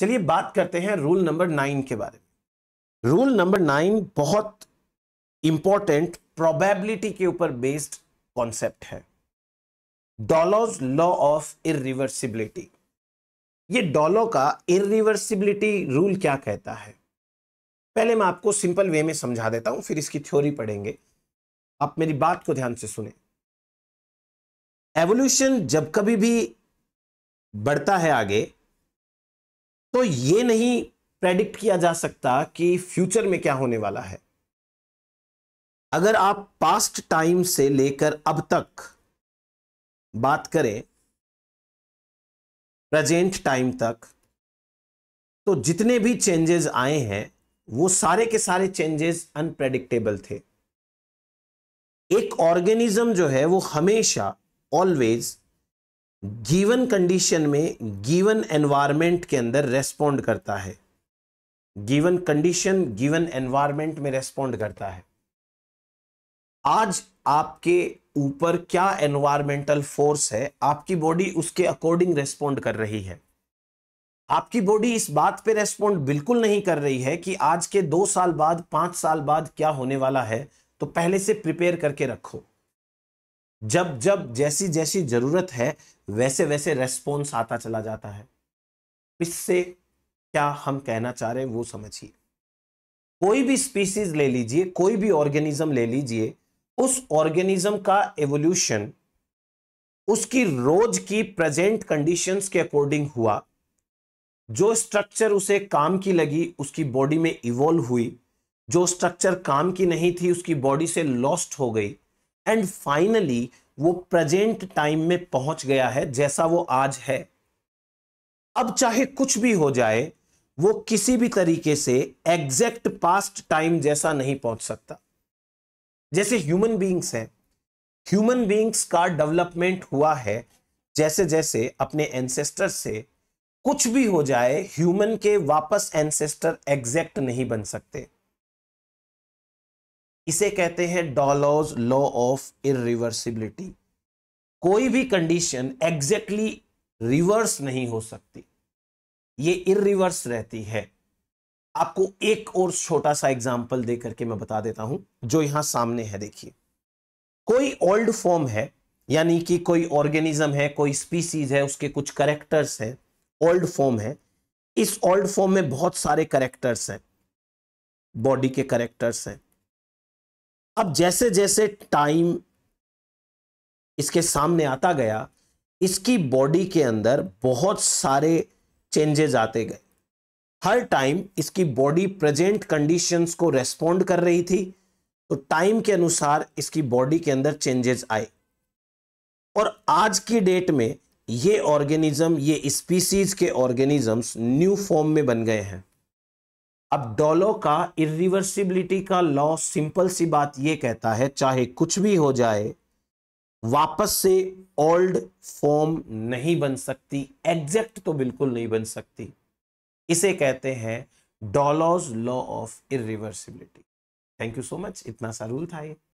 चलिए बात करते हैं रूल नंबर 9 के बारे में। रूल नंबर 9 बहुत इंपॉर्टेंट प्रोबेबिलिटी के ऊपर बेस्ड कॉन्सेप्ट है, डॉलो's लॉ ऑफ इरिवर्सिबिलिटी। ये डॉलो का इरिवर्सिबिलिटी रूल क्या कहता है, पहले मैं आपको सिंपल वे में समझा देता हूं, फिर इसकी थ्योरी पढ़ेंगे। आप मेरी बात को ध्यान से सुने। एवोल्यूशन जब कभी भी बढ़ता है आगे, तो ये नहीं प्रेडिक्ट किया जा सकता कि फ्यूचर में क्या होने वाला है। अगर आप पास्ट टाइम से लेकर अब तक बात करें प्रेजेंट टाइम तक, तो जितने भी चेंजेस आए हैं वो सारे के सारे चेंजेस अनप्रेडिक्टेबल थे। एक ऑर्गेनिज्म जो है वो हमेशा ऑलवेज गिवन कंडीशन में गिवन एनवायरनमेंट के अंदर रेस्पॉन्ड करता है, गिवन कंडीशन गिवन एनवायरनमेंट में रेस्पॉन्ड करता है। आज आपके ऊपर क्या एनवायरमेंटल फोर्स है, आपकी बॉडी उसके अकॉर्डिंग रेस्पॉन्ड कर रही है। आपकी बॉडी इस बात पे रेस्पॉन्ड बिल्कुल नहीं कर रही है कि आज के 2 साल बाद 5 साल बाद क्या होने वाला है, तो पहले से प्रिपेयर करके रखो। जब जब जैसी जैसी जरूरत है वैसे वैसे रेस्पॉन्स आता चला जाता है। इससे क्या हम कहना चाह रहे हैं वो समझिए। कोई भी स्पीसीज ले लीजिए, कोई भी ऑर्गेनिज्म ले लीजिए, उस ऑर्गेनिज्म का एवोल्यूशन उसकी रोज की प्रेजेंट कंडीशंस के अकॉर्डिंग हुआ। जो स्ट्रक्चर उसे काम की लगी उसकी बॉडी में इवॉल्व हुई, जो स्ट्रक्चर काम की नहीं थी उसकी बॉडी से लॉस्ट हो गई, एंड फाइनली वो प्रेजेंट टाइम में पहुंच गया है जैसा वो आज है। अब चाहे कुछ भी हो जाए वो किसी भी तरीके से एग्जैक्ट पास्ट टाइम जैसा नहीं पहुंच सकता। जैसे ह्यूमन बीइंग्स हैं, ह्यूमन बीइंग्स का डेवलपमेंट हुआ है जैसे जैसे अपने एंसेस्टर से। कुछ भी हो जाए ह्यूमन के वापस एंसेस्टर एग्जैक्ट नहीं बन सकते। इसे कहते हैं डॉलो's लॉ ऑफ इरिवर्सिबिलिटी। कोई भी कंडीशन एग्जैक्टली रिवर्स नहीं हो सकती, ये इरिवर्स रहती है। आपको एक और छोटा सा एग्जाम्पल दे करके मैं बता देता हूं, जो यहां सामने है। देखिए, कोई ओल्ड फॉर्म है, यानी कि कोई ऑर्गेनिज्म है, कोई स्पीसीज है, उसके कुछ करेक्टर्स हैं, ओल्ड फॉर्म है। इस ओल्ड फॉर्म में बहुत सारे करेक्टर्स हैं, बॉडी के करेक्टर्स हैं। अब जैसे जैसे टाइम इसके सामने आता गया, इसकी बॉडी के अंदर बहुत सारे चेंजेस आते गए। हर टाइम इसकी बॉडी प्रेजेंट कंडीशंस को रेस्पॉन्ड कर रही थी, तो टाइम के अनुसार इसकी बॉडी के अंदर चेंजेस आए। और आज की डेट में ये ऑर्गेनिज्म, ये स्पीसीज के ऑर्गेनिजम्स न्यू फॉर्म में बन गए हैं। अब डॉलो का इरिवर्सिबिलिटी का लॉ सिंपल सी बात ये कहता है, चाहे कुछ भी हो जाए वापस से ओल्ड फॉर्म नहीं बन सकती, एग्जैक्ट तो बिल्कुल नहीं बन सकती। इसे कहते हैं Dollo's law of irreversibility. Thank you so much, इतना सा रूल था ये।